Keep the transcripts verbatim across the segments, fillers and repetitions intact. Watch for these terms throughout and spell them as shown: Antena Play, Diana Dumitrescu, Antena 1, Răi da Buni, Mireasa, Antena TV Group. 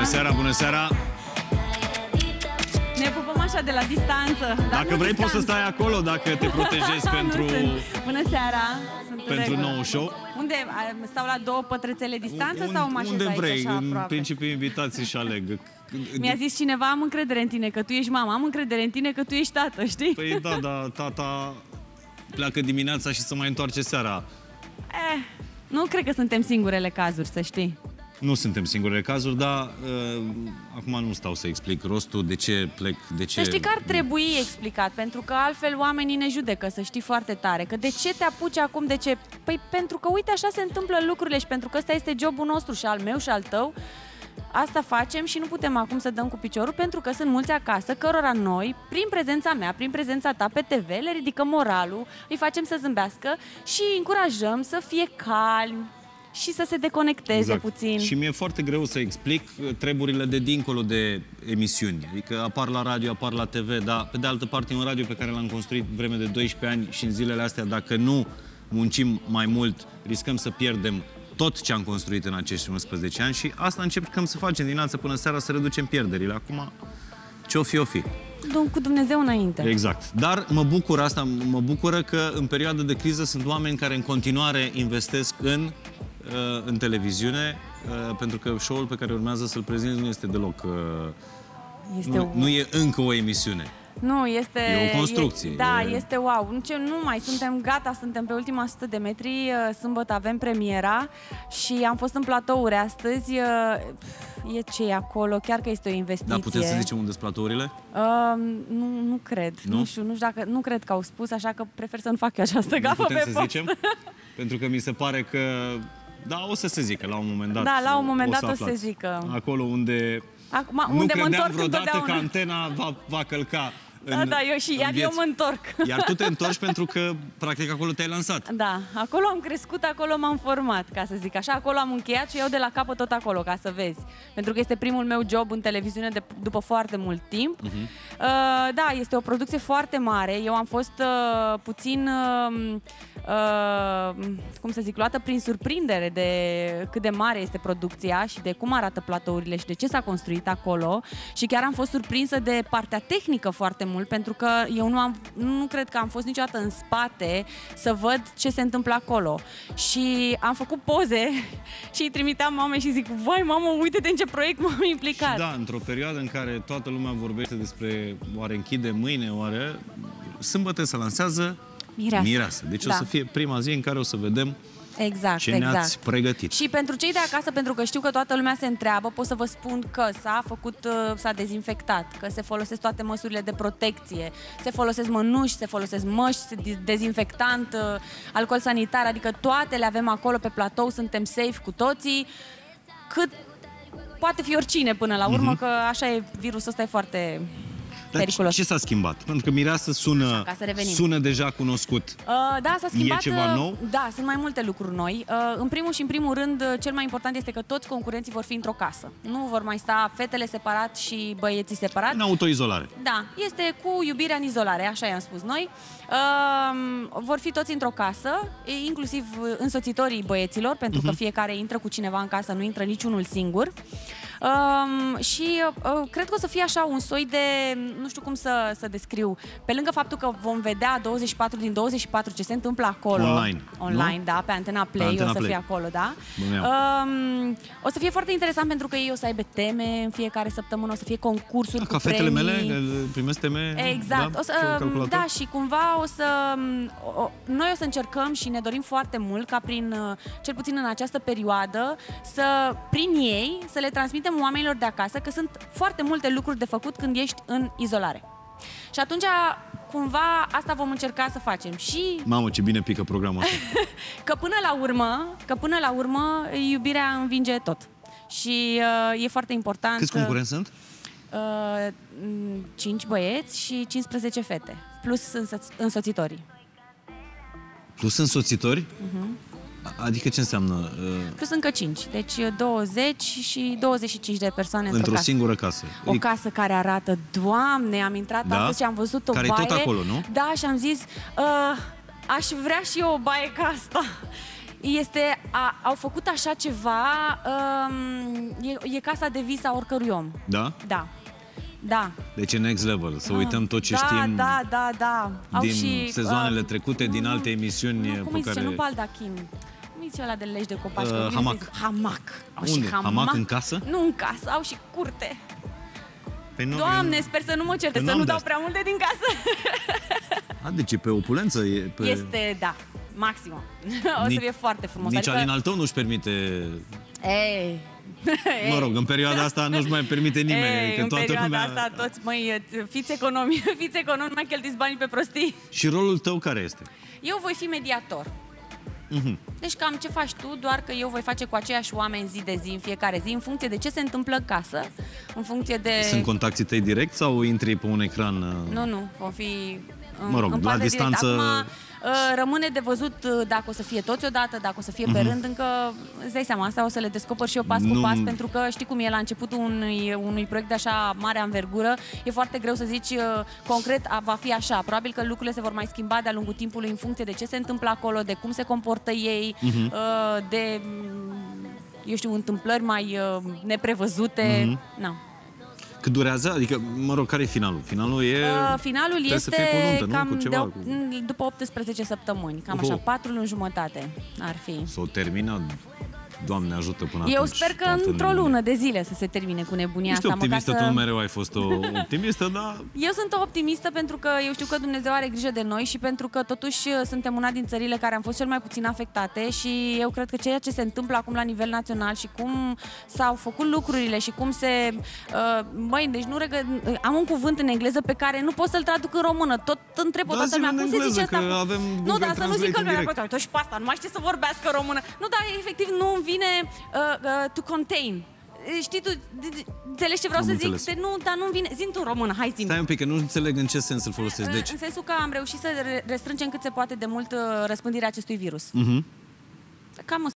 Bună seara, bună seara. Ne pupăm așa de la distanță. Dacă vrei distanță. Poți să stai acolo dacă te protejezi pentru... Bună seara. Sunt pentru nou show. Unde? Stau la două pătrățele distanță un, sau mă așez aici vrei, așa în principiu invitații și aleg. Mi-a zis cineva, am încredere în tine că tu ești mama, am încredere în tine că tu ești tată, știi? Păi da, da, tata pleacă dimineața și se mai întoarce seara. Eh, nu cred că suntem singurele cazuri, să știi. Nu suntem singurele cazuri, dar uh, acum nu stau să explic rostul, de ce plec, de ce... Să știi că ar trebui explicat, pentru că altfel oamenii ne judecă, să știi foarte tare. Că de ce te apuci acum, de ce? Păi pentru că, uite, așa se întâmplă lucrurile și pentru că ăsta este jobul nostru și al meu și al tău. Asta facem și nu putem acum să dăm cu piciorul, pentru că sunt mulți acasă cărora noi, prin prezența mea, prin prezența ta pe te ve, le ridicăm moralul, îi facem să zâmbească și îi încurajăm să fie calmi și să se deconecteze exact. Puțin. Și mi-e foarte greu să explic treburile de dincolo de emisiuni. Adică apar la radio, apar la te ve, dar pe de altă parte e un radio pe care l-am construit vreme de doisprezece ani și în zilele astea, dacă nu muncim mai mult, riscăm să pierdem tot ce am construit în acești unsprezece ani și asta încercăm să facem dimineața până seara, să reducem pierderile. Acum, ce o fi, o fi. Cu Dumnezeu înainte. Exact. Dar mă bucur asta, mă bucură că în perioada de criză sunt oameni care în continuare investesc în, în televiziune, pentru că show-ul pe care urmează să-l prezint nu este deloc... Este nu, o... nu e încă o emisiune. Nu, este... E o construcție. E, da, e... este wow. Nu, nu mai suntem gata, suntem pe ultima sută de metri. Sâmbătă avem premiera și am fost în platouri astăzi. E ce e acolo, chiar că este o investiție. Dar putem să zicem unde sunt platourile? Uh, nu, nu cred. Nu? Nu știu, nu știu dacă... Nu cred că au spus, așa că prefer să nu fac eu această gafă pe post. Zicem? Pentru că mi se pare că... Da, o să se zică la un moment dat. Da, la un moment dat o să se zică. Acolo unde... Acum, nu unde credeam vreodată că Antena va, va călca în, da, da, eu și iar eu mă întorc. Iar tu te întorci pentru că, practic, acolo te-ai lansat. Da, acolo am crescut, acolo m-am format, ca să zic așa. Acolo am încheiat și eu de la capăt tot acolo, ca să vezi. Pentru că este primul meu job în televiziune de, după foarte mult timp. Uh-huh. uh, da, este o producție foarte mare. Eu am fost uh, puțin... Uh, Uh, cum să zic, luată prin surprindere de cât de mare este producția și de cum arată platourile și de ce s-a construit acolo și chiar am fost surprinsă de partea tehnică foarte mult, pentru că eu nu, am, nu cred că am fost niciodată în spate să văd ce se întâmplă acolo și am făcut poze și îi trimiteam mamei și zic, vai mamă, uite-te în ce proiect m-am implicat. Și da, într-o perioadă în care toată lumea vorbește despre oare închide mâine, oare sâmbătă se lansează Mireasă. Mireasă. Deci da. O să fie prima zi în care o să vedem exact, ce exact. Ne-ați pregătit. Și pentru cei de acasă, pentru că știu că toată lumea se întreabă, pot să vă spun că s-a făcut, s-a dezinfectat, că se folosesc toate măsurile de protecție, se folosesc mănuși, se folosesc măști, dezinfectant, alcool sanitar, adică toate le avem acolo pe platou, suntem safe cu toții, cât poate fi oricine până la urmă, mm-hmm. că așa e, virusul ăsta e foarte... Dar periculos. Ce s-a schimbat? Pentru că mireasă sună, așa, sună deja cunoscut. Uh, da, s-a schimbat. E ceva nou? Da, sunt mai multe lucruri noi. Uh, în primul și în primul rând, cel mai important este că toți concurenții vor fi într-o casă. Nu vor mai sta fetele separat și băieții separat. În autoizolare. Da, este cu iubirea în izolare, așa i-am spus noi. Uh, vor fi toți într-o casă, inclusiv însoțitorii băieților, pentru uh-huh. că fiecare intră cu cineva în casă, nu intră niciunul singur. Um, și uh, cred că o să fie așa un soi de, nu știu cum să, să descriu, pe lângă faptul că vom vedea douăzeci și patru din douăzeci și patru ce se întâmplă acolo. Online. Online, nu? Da, pe Antena Play, pe Antena o să Play. Fie acolo, da. Um, o să fie foarte interesant pentru că ei o să aibă teme în fiecare săptămână, o să fie concursuri da, cu cafetele premii. Mele, primesc teme. Exact. Da, o să, um, da, și cumva o să... O, noi o să încercăm și ne dorim foarte mult ca prin, cel puțin în această perioadă, să, prin ei, să le transmitem oamenilor de acasă, că sunt foarte multe lucruri de făcut când ești în izolare. Și atunci, cumva, asta vom încerca să facem. Și... Mamă, ce bine pică programul ăsta. Că până la urmă, că până la urmă, iubirea învinge tot. Și uh, e foarte important... Câți concurenți sunt? Uh, cinci băieți și cincisprezece fete. Plus însoț însoțitorii. Plus însoțitori? Uh-huh. Adică ce înseamnă? Plus încă cinci, deci douăzeci și douăzeci și cinci de persoane într-o într-o singură casă. O casă care arată, Doamne, am intrat da? Astăzi și am văzut o care baie. Care e tot acolo, nu? Da, și am zis, uh, aș vrea și eu o baie ca asta. este, a, au făcut așa ceva, um, e, e casa de vis a oricărui om. Da? Da. Da. Deci next level, să uităm tot ce da, știm da, da, da. Au din și, sezoanele uh, trecute, din alte emisiuni nu, cum pe zice, care... nu Baldachin. Cum zice ăla de legi de copaci? Uh, hamac. Hamac. Au unde? Și hamac. Hamac în casă? Nu în casă, au și curte. Păi nu, Doamne, eu... sper să nu mă certe, păi să nu dau prea multe din casă. A, deci e pe opulență? E pe... Este, da, maximă. O Ni... să fie foarte frumos. Nici adică... Alin tău nu-și permite... Ei... Mă rog, în perioada asta nu-și mai permite nimeni. Ei, că în toată perioada lumea... asta toți, măi, fiți economi, fiți economi, nu mai cheltuiți banii pe prostii. Și rolul tău care este? Eu voi fi mediator. Mm-hmm. Deci cam ce faci tu, doar că eu voi face cu aceiași oameni zi de zi, în fiecare zi, în funcție de ce se întâmplă în casă, în funcție de... Sunt contactii tăi direct sau intri pe un ecran? Nu, nu, vom fi... În, mă rog, în la distanță... Acum, rămâne de văzut dacă o să fie toți odată, dacă o să fie pe rând, încă îți dai seama, asta o să le descoperi și eu pas cu pas, pentru că știi cum e, la începutul unui, unui proiect de așa mare anvergură, e foarte greu să zici concret va fi așa, probabil că lucrurile se vor mai schimba de-a lungul timpului în funcție de ce se întâmplă acolo, de cum se comportă ei, uh-huh. de, eu știu, întâmplări mai neprevăzute, uh-huh. na. Cât durează? Adică, mă rog, care e finalul? Finalul e... Uh, finalul este luntă, cam nu? Cu ceva, de, cu... după optsprezece săptămâni, cam uh-huh. așa, patru luni jumătate ar fi. S-o termină, Doamne ajută, până eu atunci. Eu sper că într-o lună de zile să se termine cu nebunia asta. Ești optimistă, să... tu mereu ai fost o optimistă, dar... Eu sunt o optimistă pentru că eu știu că Dumnezeu are grijă de noi și pentru că totuși suntem una din țările care am fost cel mai puțin afectate și eu cred că ceea ce se întâmplă acum la nivel național și cum s-au făcut lucrurile și cum se... Uh, măi, deci nu regă... Am un cuvânt în engleză pe care nu pot să-l traduc în română. Tot întreb o toată lumea, cum se zice asta? Avem nu, dar să nu zic că nu și pe asta, nu mai știe să vorbească română. Nu, dar efectiv nu vine uh, uh, to contain. Știi tu, înțelegi ce vreau am să înțeles. Zic? De, nu, dar nu-mi vine. Zi-mi tu în română, hai zi-mi. Stai un pic, că nu înțeleg în ce sens îl folosești. Deci... În sensul că am reușit să restrângem cât se poate de mult răspândirea acestui virus. Uh-huh. Cam asta.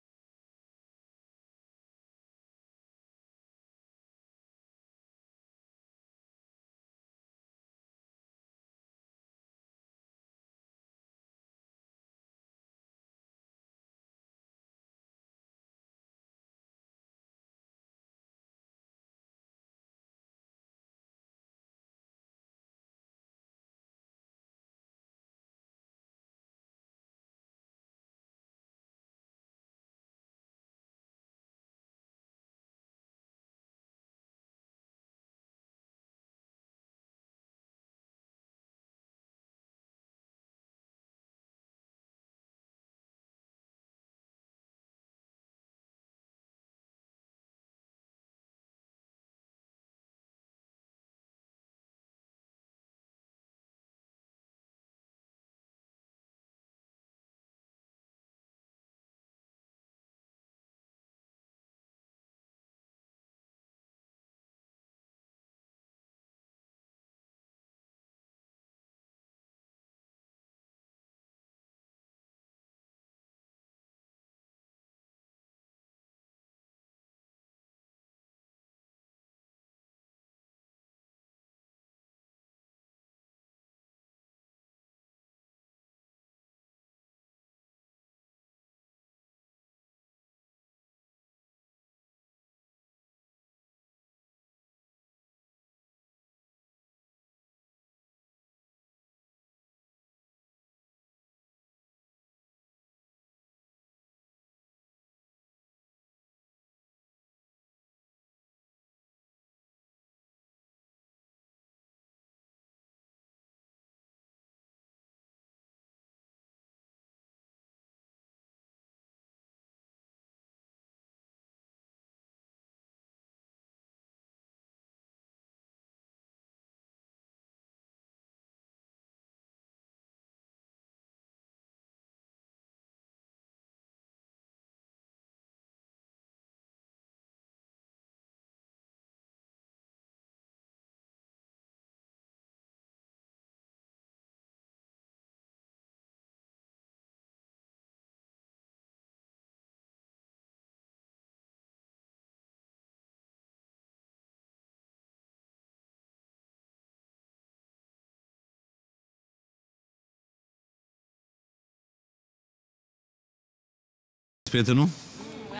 prietenul?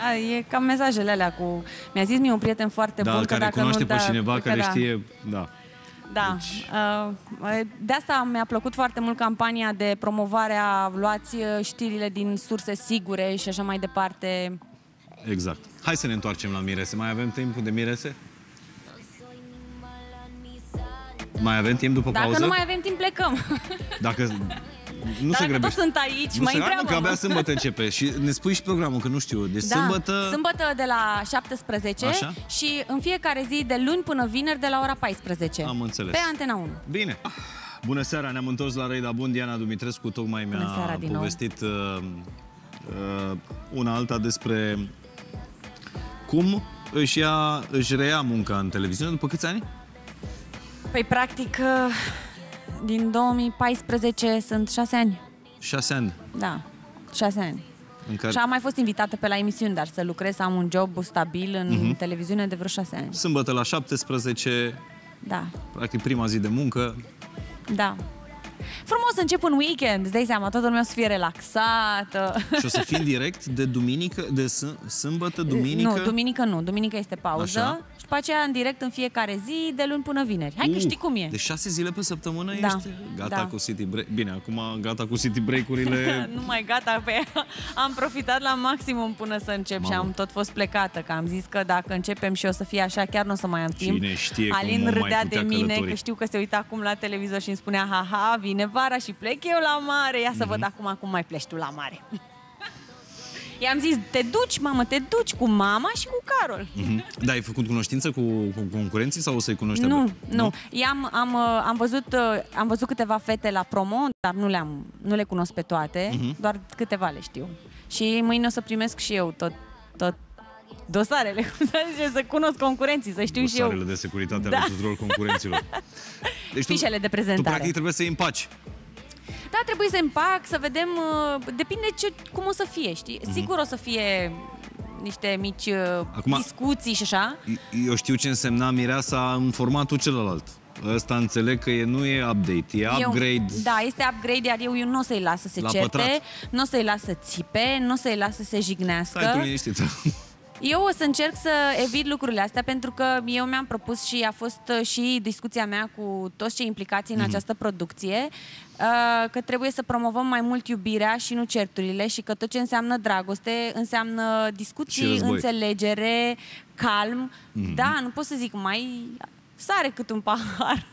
A, e cam mesajele alea cu... Mi-a zis mie un prieten foarte da, bun că dacă nu... Da, care cunoaște pe cineva, care da. știe... Da. Da. Deci... De asta mi-a plăcut foarte mult campania de promovare a luați știrile din surse sigure și așa mai departe. Exact. Hai să ne întoarcem la mirese. Mai avem timpul de mirese? Mai avem timp după Dacă pauză? Dacă nu mai avem timp, plecăm. Dacă... Nu Dar se grăbește. Tot sunt aici, nu mai întreabă. Că abia sâmbătă începe și ne spui și programul, că nu știu. Deci da. sâmbătă... Sâmbătă de la șaptesprezece. Așa? Și în fiecare zi de luni până vineri de la ora paisprezece. Am înțeles. Pe Antena unu. Bine. Bună seara, ne-am întors la Răi da Buni. Diana Dumitrescu tocmai mi-a povestit uh, uh, una alta despre cum își, ia, își reia munca în televiziune după câți ani? Păi practic... Uh... Din două mii paisprezece sunt șase ani. Șase ani? Da, șase ani. Care... Și am mai fost invitată pe la emisiuni, dar să lucrez, să am un job stabil în uh-huh. televiziune de vreo șase ani. Sâmbătă la șaptesprezece, da. Practic prima zi de muncă. Da. Frumos, încep un weekend, îți dai seama, toată lumea o să fie relaxată. Și o să fii în direct de duminică, de sâmbătă, duminică? Nu, duminică nu, duminică este pauză. Așa. Și după aceea în direct în fiecare zi, de luni până vineri. Hai uh, că știi cum e. De șase zile pe săptămână da. ești gata da. cu city break. Bine, acum gata cu city break-urile. Nu mai gata, pe am profitat la maximum până să încep. Mamă. Și am tot fost plecată, că am zis că dacă începem și o să fie așa, chiar nu o să mai am timp. Cine știe Alin râdea de mine, călători. Că știu că se uita acum la televizor și îmi spunea haha, vine vara și plec eu la mare. Ia să mm-hmm. văd acum cum mai pleci tu la mare. I-am zis, te duci, mamă, te duci cu mama și cu Carol. Mm-hmm. Da, ai făcut cunoștință cu, cu concurenții sau o să-i cunoști? Nu, abia? nu. I-am, am, am, văzut, am văzut câteva fete la promo, dar nu le-am, nu le cunosc pe toate, mm-hmm. doar câteva le știu. Și mâine o să primesc și eu tot, tot dosarele, cum să zice, să cunosc concurenții, să știu dosarele și eu. Dosarele de securitate da. ale tuturor concurenților. Deci fișele tu, de prezentare. Tu practic trebuie să-i împaci. Da, trebuie să împac, să vedem, depinde ce, cum o să fie, știi? Mm-hmm. Sigur o să fie niște mici Acum, discuții și așa. Eu știu ce însemna mireasa în formatul celălalt. Ăsta înțeleg că e, nu e update, e eu, upgrade. Da, este upgrade, iar eu, eu nu o să-i las să se certe, nu o să-i las să țipe, nu o să-i las să se jignească. Stai tu liniștită. Eu o să încerc să evit lucrurile astea pentru că eu mi-am propus și a fost și discuția mea cu toți cei implicați în mm-hmm. această producție că trebuie să promovăm mai mult iubirea și nu certurile și că tot ce înseamnă dragoste înseamnă discuții, înțelegere, calm. Mm-hmm. Da, nu pot să zic mai... Sare cât un pahar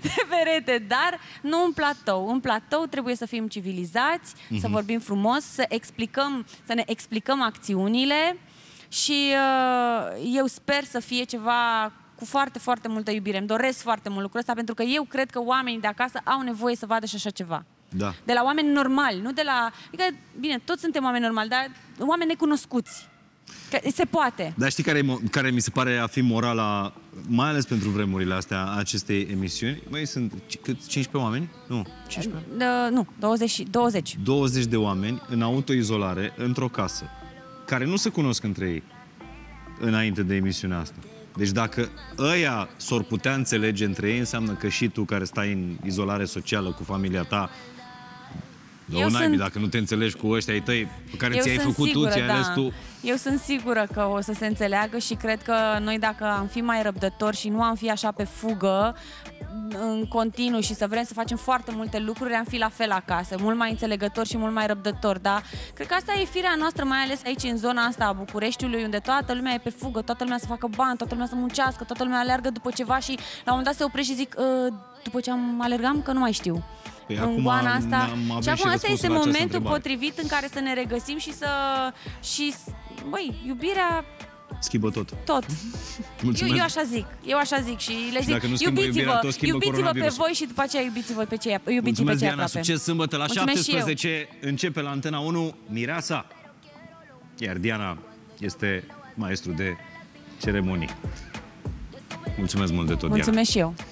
de perete, dar nu în platou. În platou trebuie să fim civilizați, mm-hmm. să vorbim frumos, să explicăm, să ne explicăm acțiunile. Și uh, eu sper să fie ceva cu foarte, foarte multă iubire. Îmi doresc foarte mult lucrul ăsta, pentru că eu cred că oamenii de acasă au nevoie să vadă și așa ceva. Da. De la oameni normali, nu de la... Adică, bine, toți suntem oameni normali, dar oameni necunoscuți. Că se poate. Dar știi care, e, care mi se pare a fi morala, mai ales pentru vremurile astea, acestei emisiuni? Măi, sunt cât? cincisprezece oameni? Nu, cincisprezece? Uh, nu, douăzeci. douăzeci de oameni în autoizolare, într-o casă, care nu se cunosc între ei înainte de emisiunea asta. Deci dacă ăia s-or putea înțelege între ei, înseamnă că și tu care stai în izolare socială cu familia ta, eu sunt... naibii, dacă nu te înțelegi cu ăștia ai tăi pe care ți-ai făcut sigură, tu, ți-ai da. ales tu. Eu sunt sigură că o să se înțeleagă și cred că noi dacă am fi mai răbdători și nu am fi așa pe fugă în continuu și să vrem să facem foarte multe lucruri, am fi la fel acasă, mult mai înțelegători și mult mai răbdători, da? Cred că asta e firea noastră, mai ales aici în zona asta a Bucureștiului, unde toată lumea e pe fugă, toată lumea să facă bani, toată lumea să muncească, toată lumea aleargă după ceva și la un moment dat se oprește și zic, după ce am alergam, că nu mai știu. Păi acum asta. Și acum asta este momentul potrivit în care să ne regăsim și să... Și, băi, iubirea... Schimbă tot. Tot. Eu, eu așa zic. Eu așa zic și le zic, iubiți-vă, iubiți-vă pe voi și după aceea iubiți-vă pe cei aproape. Mulțumesc, Diana, succes sâmbătă la șaptesprezece. Începe la Antena unu Mireasa. Iar Diana este maestru de ceremonii. Mulțumesc mult de tot, Diana. Mulțumesc și eu.